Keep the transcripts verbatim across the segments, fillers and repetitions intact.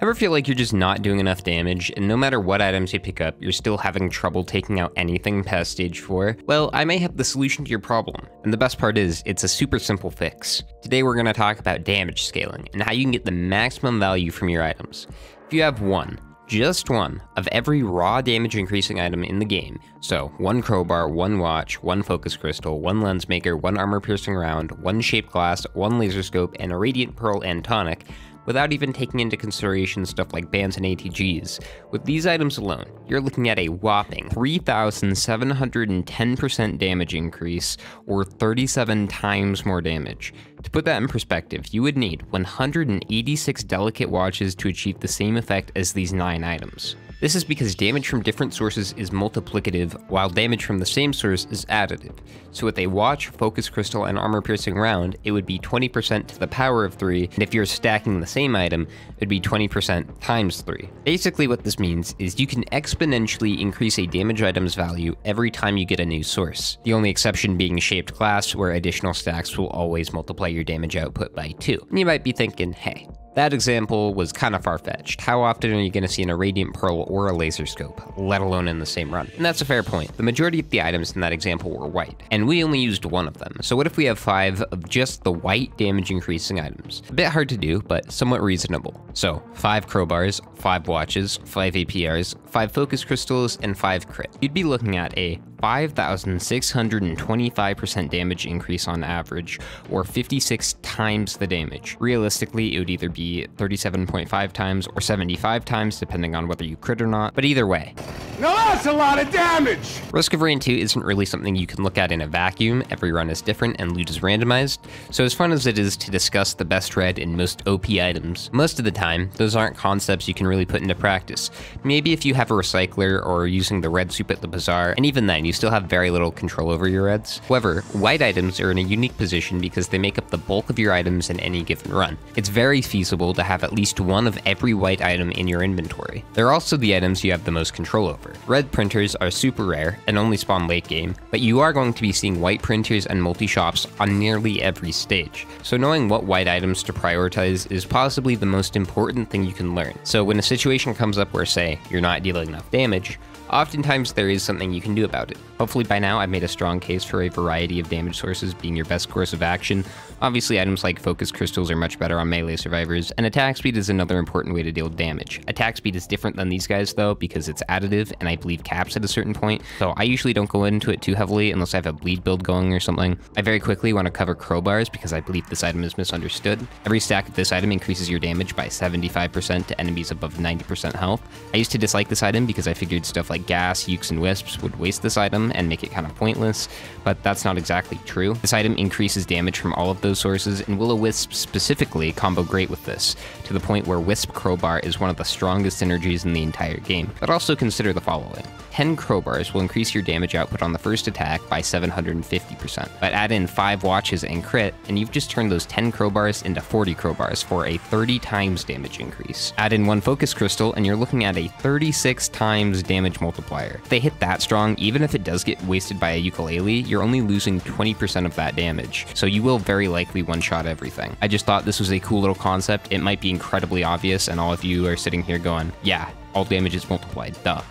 Ever feel like you're just not doing enough damage, and no matter what items you pick up, you're still having trouble taking out anything past stage four? Well, I may have the solution to your problem, and the best part is, it's a super simple fix. Today we're going to talk about damage scaling, and how you can get the maximum value from your items. If you have one, just one, of every raw damage increasing item in the game, so one crowbar, one watch, one focus crystal, one lens maker, one armor piercing round, one shaped glass, one laser scope, and a radiant pearl and tonic, without even taking into consideration stuff like bans and A T Gs. With these items alone, you're looking at a whopping three thousand seven hundred ten percent damage increase, or thirty-seven times more damage. To put that in perspective, you would need one hundred eighty-six delicate watches to achieve the same effect as these nine items. This is because damage from different sources is multiplicative, while damage from the same source is additive. So with a watch, focus crystal, and armor piercing round, it would be twenty percent to the power of three, and if you're stacking the same item, it would be twenty percent times three. Basically what this means is you can exponentially increase a damage item's value every time you get a new source, the only exception being shaped glass, where additional stacks will always multiply your damage output by two. And you might be thinking, hey, that example was kind of far-fetched. How often are you going to see an Radiant Pearl or a Laser Scope, let alone in the same run? And that's a fair point. The majority of the items in that example were white, and we only used one of them. So what if we have five of just the white damage-increasing items? A bit hard to do, but somewhat reasonable. So, five crowbars, five watches, five A P Rs, five focus crystals, and five crit. You'd be looking at a five thousand six hundred twenty-five percent damage increase on average, or fifty-six times the damage. Realistically, it would either be thirty-seven point five times or seventy-five times, depending on whether you crit or not, but either way. Now that's a lot of damage! Risk of Rain two isn't really something you can look at in a vacuum. Every run is different and loot is randomized, so as fun as it is to discuss the best red and most O P items, most of the time, those aren't concepts you can really put into practice. Maybe if you have a recycler or are using the red soup at the bazaar, and even then, you still have very little control over your reds. However, white items are in a unique position because they make up the bulk of your items in any given run. It's very feasible to have at least one of every white item in your inventory. They're also the items you have the most control over. Red printers are super rare and only spawn late game, but you are going to be seeing white printers and multi-shops on nearly every stage. So knowing what white items to prioritize is possibly the most important thing you can learn. So when a situation comes up where, say, you're not dealing enough damage, oftentimes there is something you can do about it. Hopefully by now I've made a strong case for a variety of damage sources being your best course of action. Obviously items like focus crystals are much better on melee survivors, and attack speed is another important way to deal damage. Attack speed is different than these guys though, because it's additive and I believe caps at a certain point, so I usually don't go into it too heavily unless I have a bleed build going or something. I very quickly want to cover crowbars because I believe this item is misunderstood. Every stack of this item increases your damage by seventy-five percent to enemies above ninety percent health. I used to dislike this item because I figured stuff like Like gas, ukes, and wisps would waste this item and make it kind of pointless, but that's not exactly true. This item increases damage from all of those sources, and will-o-wisp specifically combo great with this, to the point where wisp crowbar is one of the strongest synergies in the entire game. But also consider the following. ten crowbars will increase your damage output on the first attack by seven hundred fifty percent, but add in five watches and crit, and you've just turned those ten crowbars into forty crowbars for a thirty times damage increase. Add in one focus crystal, and you're looking at a thirty-six times damage multiplier. If they hit that strong, even if it does get wasted by a ukulele, you're only losing twenty percent of that damage, so you will very likely one-shot everything. I just thought this was a cool little concept. It might be incredibly obvious, and all of you are sitting here going, yeah, all damage is multiplied, duh.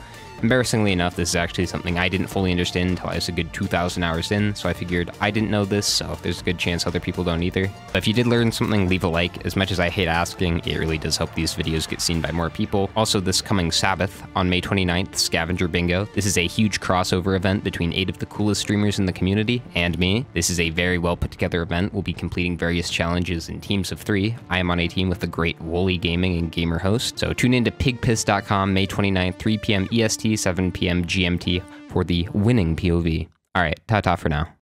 Embarrassingly enough, this is actually something I didn't fully understand until I was a good two thousand hours in, so I figured I didn't know this, so there's a good chance other people don't either. But if you did learn something, leave a like. As much as I hate asking, it really does help these videos get seen by more people. Also, this coming Sabbath, on May twenty-ninth, Scavenger Bingo. This is a huge crossover event between eight of the coolest streamers in the community and me. This is a very well put together event. We'll be completing various challenges in teams of three. I am on a team with the great Woolly Gaming and Gamer Host, so tune in to pig piss dot com May twenty-ninth, three p m E S T, seven p m G M T for the winning P O V. All right, ta-ta for now.